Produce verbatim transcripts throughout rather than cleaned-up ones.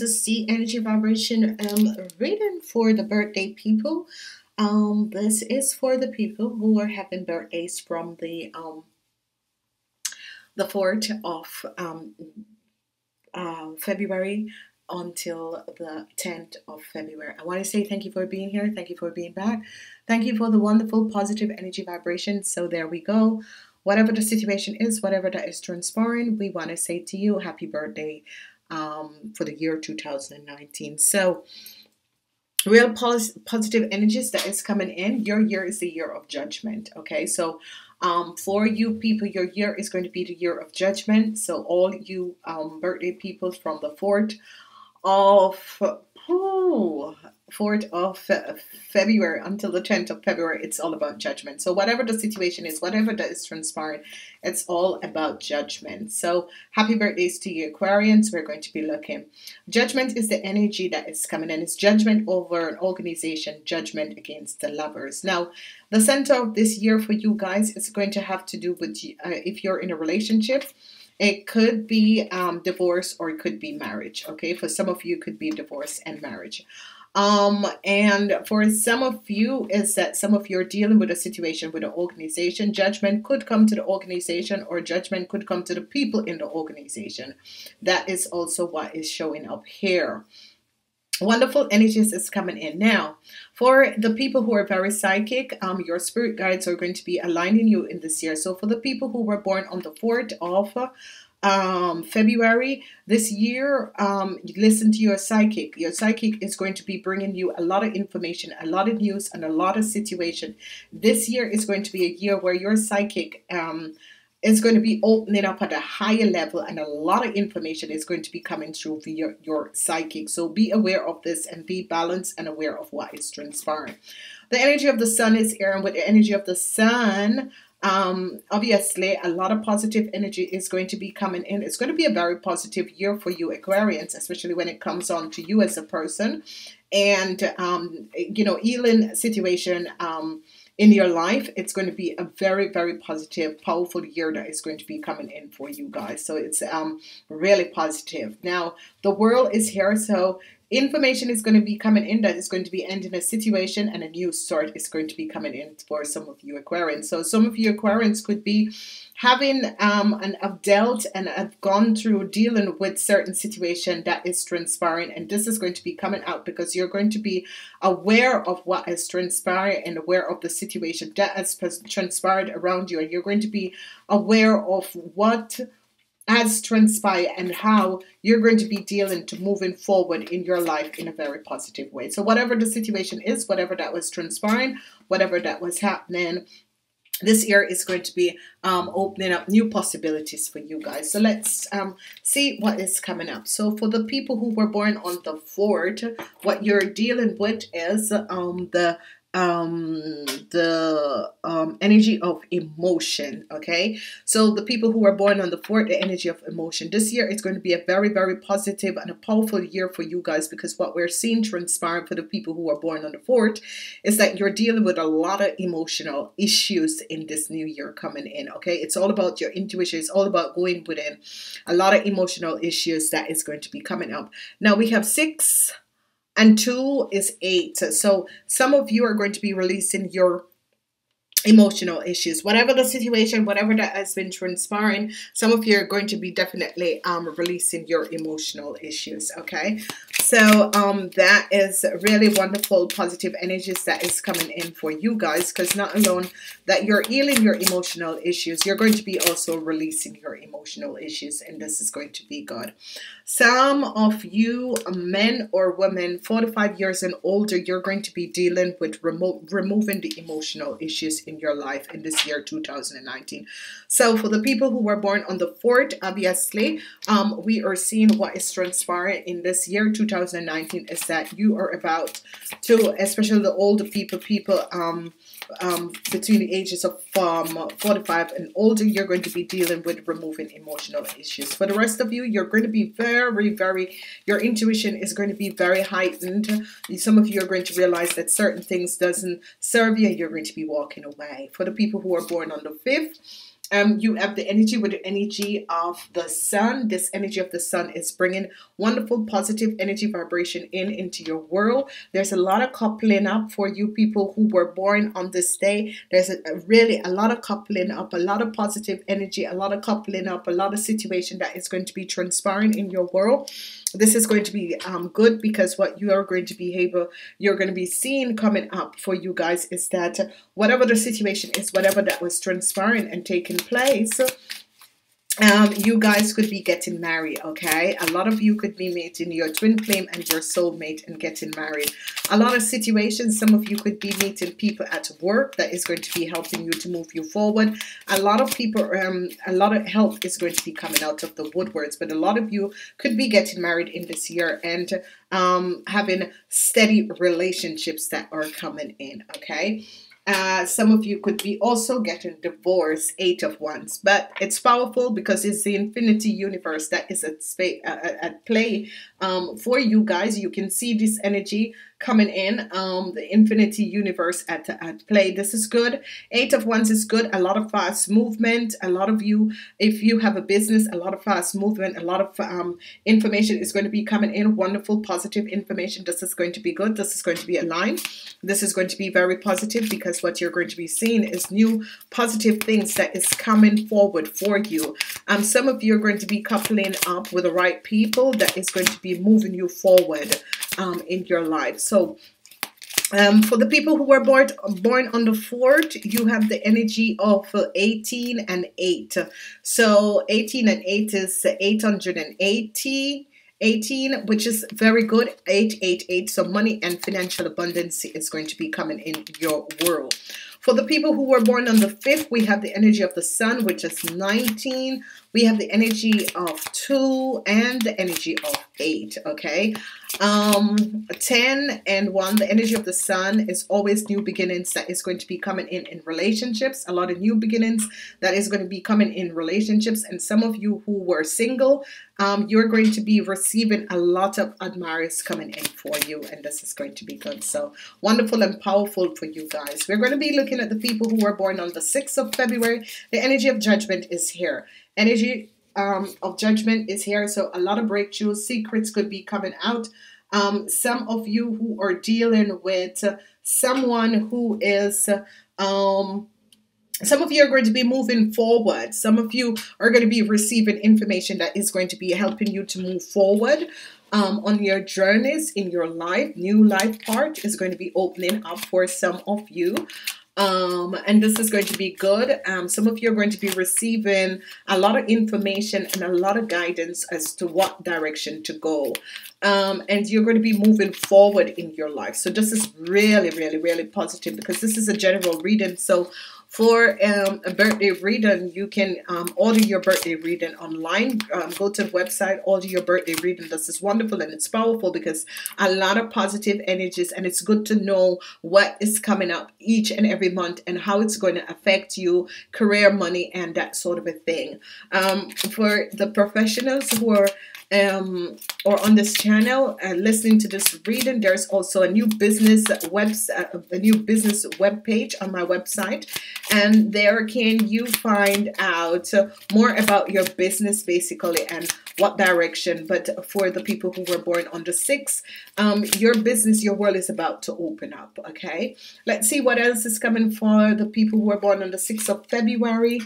This is the energy vibration um, reading for the birthday people. Um, this is for the people who are having birthdays from the um, the fourth of um, uh, February until the tenth of February. I want to say thank you for being here. Thank you for being back. Thank you for the wonderful positive energy vibration. So there we go. Whatever the situation is, whatever that is transpiring, we want to say to you, happy birthday um, for the year two thousand nineteen. So real pos positive energies that is coming in. Your year is the year of judgment. Okay, so um, for you people, your year is going to be the year of judgment. So all you um, birthday people from the fourth of oh, fourth of February until the tenth of February, it's all about judgment. So whatever the situation is, whatever that is transpiring, it's all about judgment. So happy birthdays to you, Aquarians. We're going to be looking. Judgment is the energy that is coming in. It's judgment over an organization, judgment against the lovers. Now, the center of this year for you guys is going to have to do with uh, if you're in a relationship. It could be um, divorce or it could be marriage. Okay, for some of you, it could be divorce and marriage. Um, and for some of you, is that some of you are dealing with a situation with an organization. Judgment could come to the organization, or judgment could come to the people in the organization. That is also what is showing up here. Wonderful energies is coming in. Now, for the people who are very psychic, um, your spirit guides are going to be aligning you in this year. So for the people who were born on the fourth of um, February this year, um, listen to your psychic. Your psychic is going to be bringing you a lot of information, a lot of news, and a lot of situation. This year is going to be a year where your psychic um, is going to be opening up at a higher level, and a lot of information is going to be coming through via your psychic. So be aware of this and be balanced and aware of what is transpiring. The energy of the sun is here, and with the energy of the sun, um, obviously a lot of positive energy is going to be coming in. It's going to be a very positive year for you, Aquarians, especially when it comes on to you as a person. And, um, you know, healing situation, um, in your life, it's going to be a very, very positive, powerful year that is going to be coming in for you guys. So it's um, really positive. Now, the world is here, so information is going to be coming in that is going to be ending a situation, and a new start is going to be coming in for some of you Aquarians. So some of you Aquarians could be having um, and have dealt and have gone through dealing with certain situation that is transpiring, and this is going to be coming out because you're going to be aware of what is transpiring and aware of the situation that has transpired around you, and you're going to be aware of what has transpired and how you're going to be dealing to moving forward in your life in a very positive way. So whatever the situation is, whatever that was transpiring, whatever that was happening, this year is going to be um, opening up new possibilities for you guys. So let's um, see what is coming up. So for the people who were born on the fourth, what you're dealing with is um, the um the um energy of emotion. Okay, so the people who are born on the fourth, the energy of emotion this year, it's going to be a very, very positive and a powerful year for you guys, because what we're seeing transpire for the people who are born on the fourth is that you're dealing with a lot of emotional issues in this new year coming in. Okay, it's all about your intuition, it's all about going within. A lot of emotional issues that is going to be coming up. Now we have six and two is eight. So some of you are going to be releasing your emotional issues. Whatever the situation, whatever that has been transpiring, some of you are going to be definitely um, releasing your emotional issues. Okay. So um, that is really wonderful positive energies that is coming in for you guys, because not alone that you're healing your emotional issues, you're going to be also releasing your emotional issues, and this is going to be good. Some of you men or women forty-five years and older, you're going to be dealing with remo removing the emotional issues in your life in this year two thousand nineteen. So for the people who were born on the fourth, obviously um, we are seeing what is transpiring in this year two thousand nineteen is that you are about to, especially the older people, people um, um, between the ages of um, forty-five and older, you're going to be dealing with removing emotional issues. For the rest of you, you're going to be very, very, your intuition is going to be very heightened. Some of you are going to realize that certain things doesn't serve you, and you're going to be walking away. For the people who are born on the fifth, Um, you have the energy with the energy of the sun. This energy of the sun is bringing wonderful positive energy vibration in into your world. There's a lot of coupling up for you people who were born on this day. There's a, a really a lot of coupling up, a lot of positive energy, a lot of coupling up, a lot of situation that is going to be transpiring in your world. This is going to be um, good, because what you are going to be able, you're going to be seeing coming up for you guys is that whatever the situation is, whatever that was transpiring and taking place, um, you guys could be getting married, okay? A lot of you could be meeting your twin flame and your soulmate and getting married. A lot of situations, some of you could be meeting people at work that is going to be helping you to move you forward. A lot of people, um, a lot of help is going to be coming out of the woodworks, but a lot of you could be getting married in this year and um, having steady relationships that are coming in, okay? Uh, some of you could be also getting divorced, eight of wands, but it's powerful because it's the infinity universe that is at, sp uh, at play um, for you guys. You can see this energy coming in, um, the infinity universe at, at play. This is good. Eight of wands is good. A lot of fast movement. A lot of you, if you have a business, a lot of fast movement, a lot of um, information is going to be coming in. Wonderful, positive information. This is going to be good. This is going to be aligned. This is going to be very positive, because what you're going to be seeing is new positive things that is coming forward for you. Um, some of you are going to be coupling up with the right people that is going to be moving you forward um, in your life. So um, for the people who were born, born on the fourth, you have the energy of eighteen and eight. So eighteen and eight is eight hundred eighty. eighteen, which is very good. eight eight eight. So money and financial abundance is going to be coming in your world. For the people who were born on the fifth, we have the energy of the sun, which is nineteen. We have the energy of two and the energy of eight, okay? Um, ten and one, the energy of the sun is always new beginnings that is going to be coming in in relationships. A lot of new beginnings that is going to be coming in relationships. And some of you who were single, um, you're going to be receiving a lot of admirers coming in for you. And this is going to be good. So wonderful and powerful for you guys. We're going to be looking at the people who were born on the sixth of February. The energy of judgment is here. Energy um, of judgment is here. So a lot of breakthroughs, secrets could be coming out. Um, some of you who are dealing with someone who is... Um, Some of you are going to be moving forward. Some of you are going to be receiving information that is going to be helping you to move forward um, on your journeys in your life. New life part is going to be opening up for some of you. Um, and this is going to be good. Um, some of you are going to be receiving a lot of information and a lot of guidance as to what direction to go. Um, and you're going to be moving forward in your life. So this is really, really, really positive, because this is a general reading. So for um, a birthday reading, you can um, order your birthday reading online. Um, go to the website, order your birthday reading. This is wonderful and it's powerful, because a lot of positive energies, and it's good to know what is coming up each and every month and how it's going to affect you, career, money, and that sort of a thing. Um, for the professionals who are um or on this channel uh, listening to this reading, there's also a new business web uh, a new business web page on my website, and there can you find out more about your business basically and what direction. But for the people who were born on the sixth, um your business, your world is about to open up, okay? Let's see what else is coming for the people who were born on the sixth of February.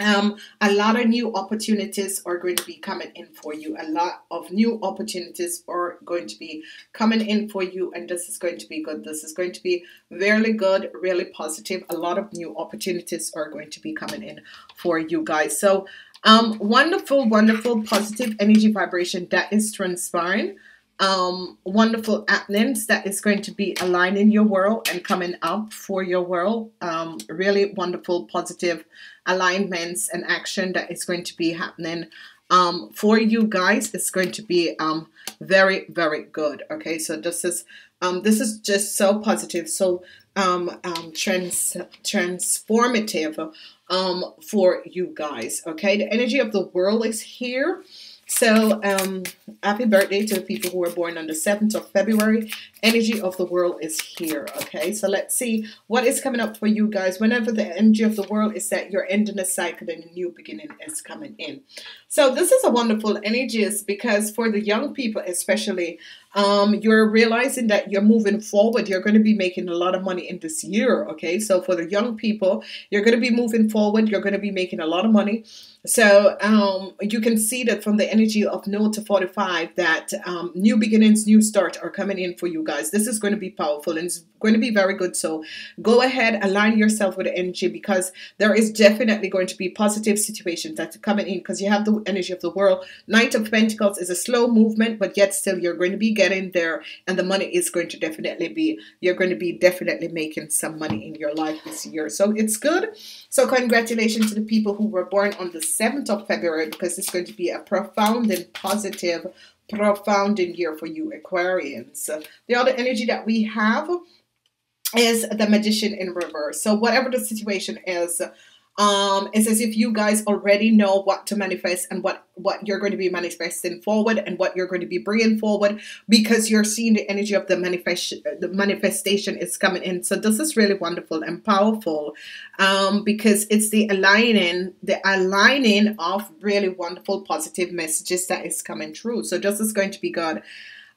Um, a lot of new opportunities are going to be coming in for you. A lot of new opportunities are going to be coming in for you, and this is going to be good. This is going to be really good, really positive. A lot of new opportunities are going to be coming in for you guys. So, um, wonderful, wonderful, positive energy vibration that is transpiring. Um, wonderful happenings that is going to be aligning your world and coming up for your world. Um, really wonderful, positive alignments and action that is going to be happening um, for you guys. It's going to be um, very, very good. Okay, so this is um, this is just so positive, so um, um, trans transformative um, for you guys. Okay, the energy of the world is here. So um, happy birthday to the people who were born on the seventh of February. Energy of the world is here, okay? So let's see what is coming up for you guys. Whenever the energy of the world is that you're ending a cycle and a new beginning is coming in. So this is a wonderful energy because for the young people especially, um, you're realizing that you're moving forward. You're going to be making a lot of money in this year, okay? So for the young people, you're going to be moving forward. You're going to be making a lot of money. So um, you can see that from the energy of zero to forty-five that um, new beginnings, new start are coming in for you guys. This is going to be powerful and it's going to be very good. So go ahead, align yourself with the energy because there is definitely going to be positive situations that are coming in because you have the energy of the world. Knight of Pentacles is a slow movement, but yet still you're going to be getting there and the money is going to definitely be, you're going to be definitely making some money in your life this year. So it's good. So congratulations to the people who were born on the seventh of February because it's going to be a profound and positive, profound year for you Aquarians. The other energy that we have is the Magician in reverse. So whatever the situation is, um, it's as if you guys already know what to manifest and what what you're going to be manifesting forward and what you're going to be bringing forward because you're seeing the energy of the manifest the manifestation is coming in. So this is really wonderful and powerful um, because it's the aligning the aligning of really wonderful positive messages that is coming through. So this is going to be good.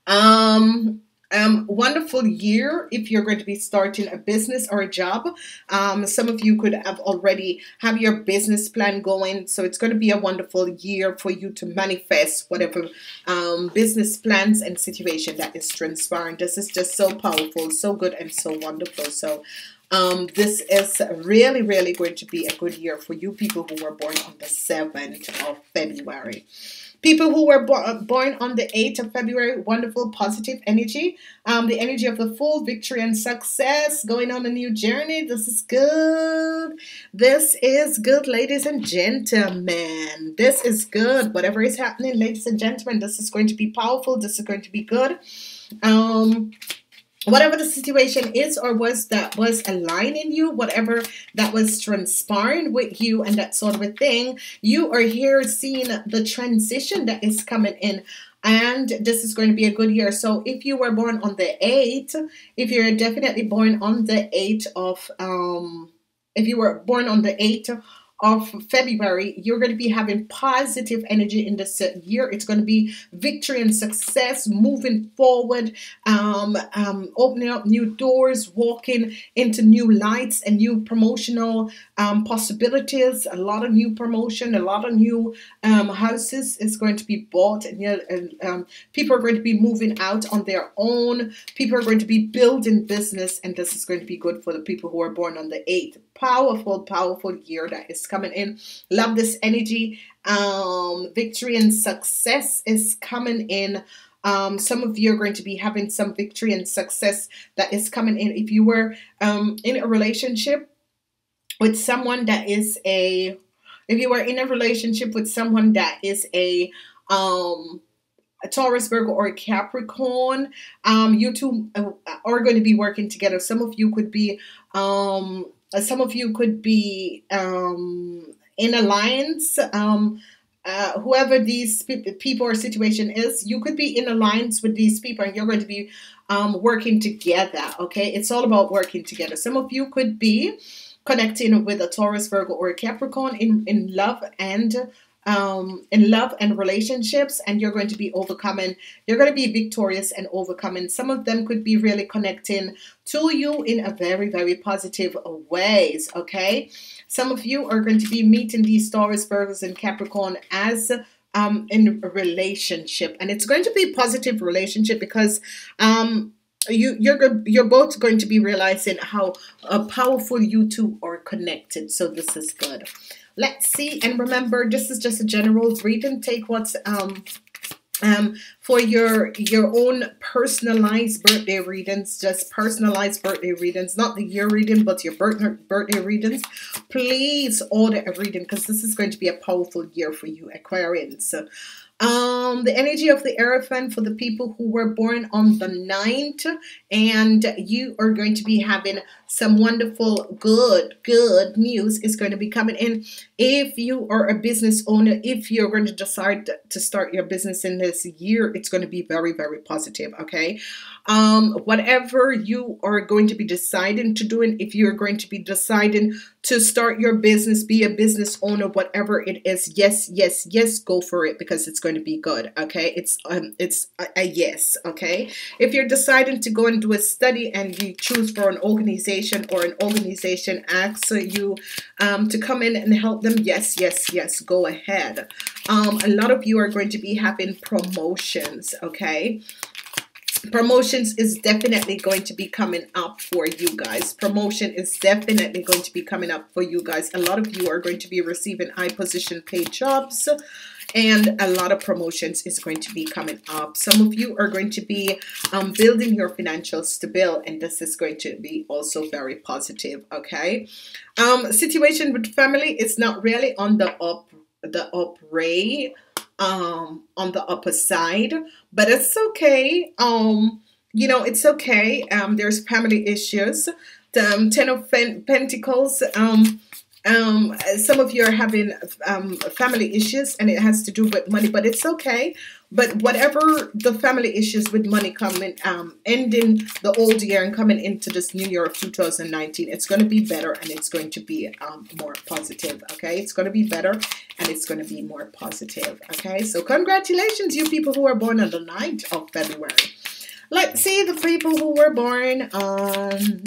Um, Um, wonderful year if you're going to be starting a business or a job. Um, some of you could have already have your business plan going. So it's going to be a wonderful year for you to manifest whatever um, business plans and situation that is transpiring. This is just so powerful, so good and so wonderful. So um, this is really, really going to be a good year for you people who were born on the seventh of February. People who were born on the eighth of February, wonderful positive energy. Um, the energy of the full victory and success, going on a new journey. This is good. This is good, ladies and gentlemen. This is good. Whatever is happening, ladies and gentlemen, this is going to be powerful. This is going to be good. Um... Whatever the situation is or was that was aligning you, whatever that was transpiring with you and that sort of a thing, you are here seeing the transition that is coming in. And this is going to be a good year. So if you were born on the eighth, if you're definitely born on the eighth of, um, if you were born on the eighth of February, you're going to be having positive energy in this year. It's going to be victory and success, moving forward, um, um, opening up new doors, walking into new lights and new promotional um, possibilities. A lot of new promotion, a lot of new um, houses is going to be bought, and, and um, people are going to be moving out on their own. People are going to be building business, and this is going to be good for the people who are born on the eighth. Powerful, powerful year that is coming in. Love this energy. Um, victory and success is coming in. Um, some of you are going to be having some victory and success that is coming in. If you were um, in a relationship with someone that is a, if you were in a relationship with someone that is a, um, a Taurus, Virgo, or a Capricorn, um, you two are going to be working together. Some of you could be, um, some of you could be um, in alliance. Um, uh, whoever these pe people or situation is, you could be in alliance with these people and you're going to be um, working together, okay? It's all about working together. Some of you could be connecting with a Taurus, Virgo, or a Capricorn in, in love and um, in love and relationships, and you're going to be overcoming. You're going to be victorious and overcoming. Some of them could be really connecting to you in a very, very positive ways, okay? Some of you are going to be meeting these Taurus, Virgos, and Capricorn as um, in a relationship, and it's going to be a positive relationship because um, you, you're, you're both going to be realizing how uh, powerful you two are connected, so this is good. Let's see, and remember, this is just a general reading. Take what's um um for your your own personalized birthday readings, just personalized birthday readings, not the year reading, but your birth, birthday readings. Please order a reading because this is going to be a powerful year for you, Aquarians. So, um. um, the energy of the Aerophant for the people who were born on the ninth, and you are going to be having some wonderful good good news is going to be coming in. If you are a business owner, if you're going to decide to start your business in this year, it's going to be very very positive, okay? Um, whatever you are going to be deciding to do, and if you're going to be deciding to start your business, be a business owner, whatever it is, yes yes yes, go for it, because it's going to be good, okay? It's um it's a, a yes, okay? If you're deciding to go and do a study and you choose for an organization, or an organization asks you um, to come in and help them, yes yes yes, go ahead. Um, a lot of you are going to be having promotions, okay? Promotions is definitely going to be coming up for you guys. Promotion is definitely going to be coming up for you guys. A lot of you are going to be receiving high position paid jobs, and a lot of promotions is going to be coming up. Some of you are going to be um, building your financial stability, and this is going to be also very positive, okay? Um, situation with family is not really on the up, the upray. Um, on the upper side, but it's okay. Um, you know, it's okay. Um, there's family issues. The um, Ten of Pen Pentacles. Um, um, some of you are having um, family issues, and it has to do with money, but it's okay. But whatever the family issues with money coming, um, ending the old year and coming into this new year of two thousand nineteen, it's going to be better, and it's going to be um, more positive, okay? It's going to be better, and it's going to be more positive, okay? So congratulations, you people who are born on the ninth of February. Let's see the people who were born on...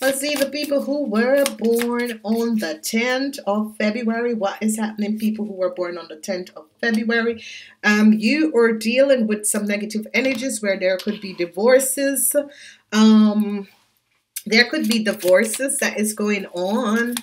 Let's see the people who were born on the tenth of February. What is happening, people who were born on the tenth of February? Um, you are dealing with some negative energies where there could be divorces. Um, there could be divorces that is going on.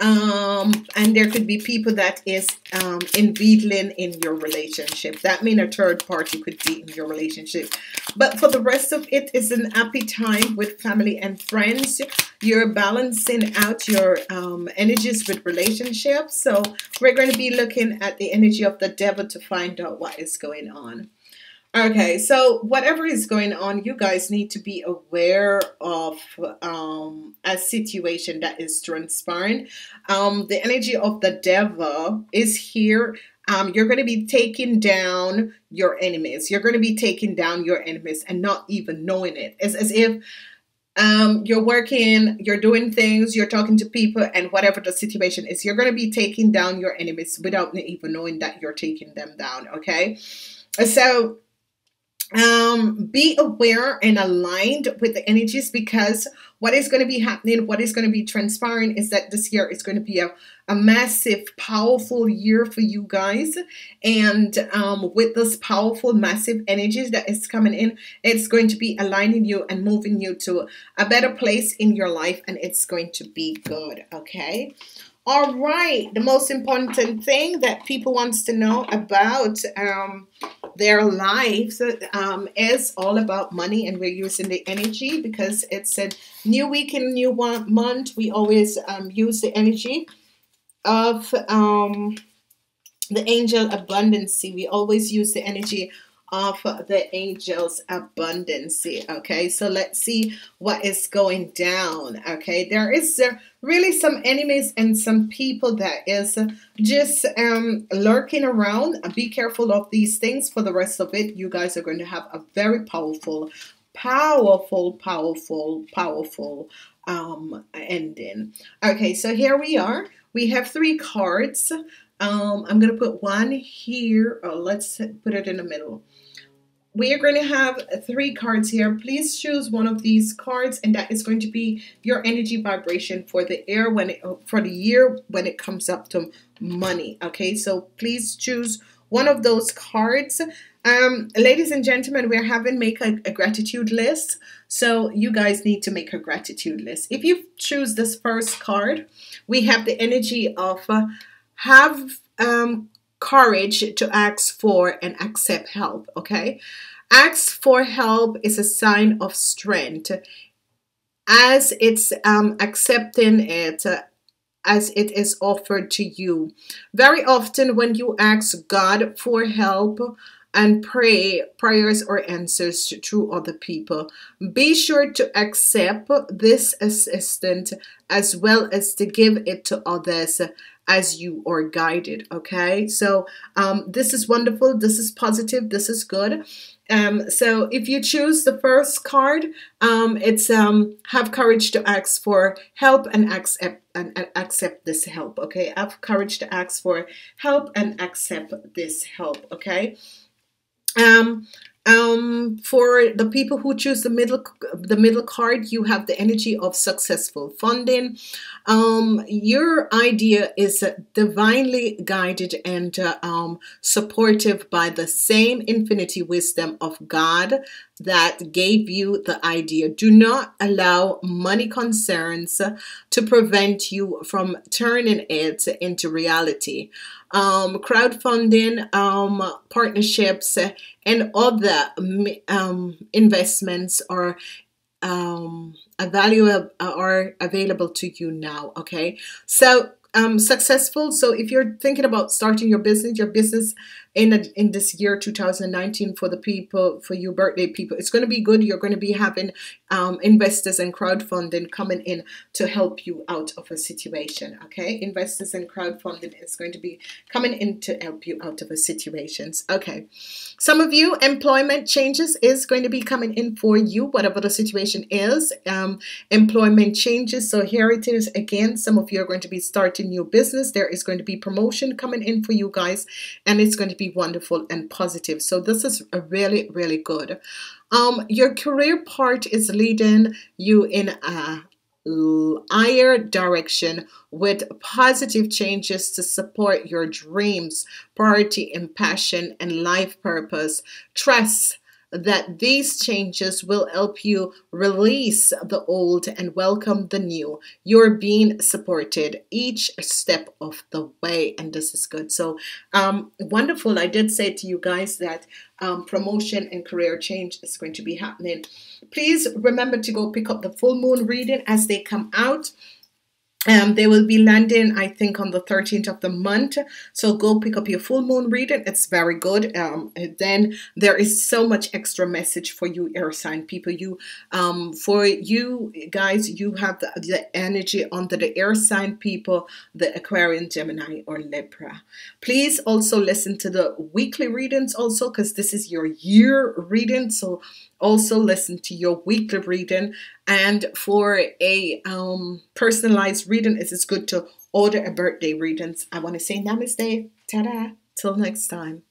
Um, and there could be people that is um, inveigling in your relationship. That means a third party could be in your relationship. But for the rest of it, it's an happy time with family and friends. You're balancing out your um, energies with relationships. So we're going to be looking at the energy of the devil to find out what is going on. Okay, so whatever is going on, you guys need to be aware of um, a situation that is transpiring. Um, the energy of the devil is here. Um, you're going to be taking down your enemies. You're going to be taking down your enemies and not even knowing it. It's as if um, you're working, you're doing things, you're talking to people, and whatever the situation is, you're going to be taking down your enemies without even knowing that you're taking them down, okay? So... Um, be aware and aligned with the energies, because what is going to be happening, what is going to be transpiring is that this year is going to be a, a massive, powerful year for you guys. And um, with this powerful, massive energies that is coming in, it's going to be aligning you and moving you to a better place in your life, and it's going to be good, okay? All right, the most important thing that people wants to know about um, their lives um, is all about money, and we're using the energy because it's a new week and new one month. We always um, use the energy of um, the angel abundancy. We always use the energy of the angel's abundancy, okay? So let's see what is going down, okay? There is uh, really some enemies and some people that is just um, lurking around. Be careful of these things. For the rest of it, you guys are going to have a very powerful, powerful, powerful, powerful um, ending. Okay, so here we are. We have three cards. Um, I'm going to put one here. Oh, let's put it in the middle. We are going to have three cards here. Please choose one of these cards, and that is going to be your energy vibration for the air when it, for the year when it comes up to money. Okay, so please choose one of those cards. Um, ladies and gentlemen, we're having make a, a gratitude list. So you guys need to make a gratitude list. If you choose this first card, we have the energy of... Uh, Have um, courage to ask for and accept help, okay? Ask for help is a sign of strength. As it's um, accepting it, uh, as it is offered to you. Very often when you ask God for help and pray, prayers or answers to, to other people, be sure to accept this assistance as well as to give it to others as you are guided. Okay, so um, this is wonderful, this is positive, this is good. Um, so if you choose the first card, um, it's um, have courage to ask for help and accept and, and accept this help. Okay, have courage to ask for help and accept this help. Okay. Um, um, for the people who choose the middle, the middle card, you have the energy of successful funding. Um, your idea is divinely guided and uh, um, supportive by the same infinity wisdom of God that gave you the idea. Do not allow money concerns to prevent you from turning it into reality. Um, crowdfunding, um, partnerships, and other um, investments are um, available are available to you now. Okay, so. Um, successful. So if you're thinking about starting your business, your business in a, in this year two thousand nineteen, for the people, for you birthday people, it's going to be good. You're going to be having um, investors and crowdfunding coming in to help you out of a situation. Okay, investors and crowdfunding is going to be coming in to help you out of a situations. Okay, some of you, employment changes is going to be coming in for you, whatever the situation is. Um, employment changes. So here it is again. Some of you are going to be starting new business. There is going to be promotion coming in for you guys, and it's going to be wonderful and positive. So this is a really, really good. Um, your career part is leading you in a higher direction with positive changes to support your dreams, priority, and passion, and life purpose. Trust that these changes will help you release the old and welcome the new. You're being supported each step of the way, and this is good. So um, wonderful. I did say to you guys that um, promotion and career change is going to be happening. Please remember to go pick up the full moon reading as they come out. Um, they will be landing, I think, on the thirteenth of the month. So go pick up your full moon reading. It's very good. Um, then there is so much extra message for you, air sign people. You, um, for you guys, you have the, the energy under the air sign people, the Aquarian, Gemini, or Libra. Please also listen to the weekly readings also, because this is your year reading. So also listen to your weekly reading. And for a um, personalized reading, it is good to order a birthday readings. I want to say namaste, ta-da, till next time.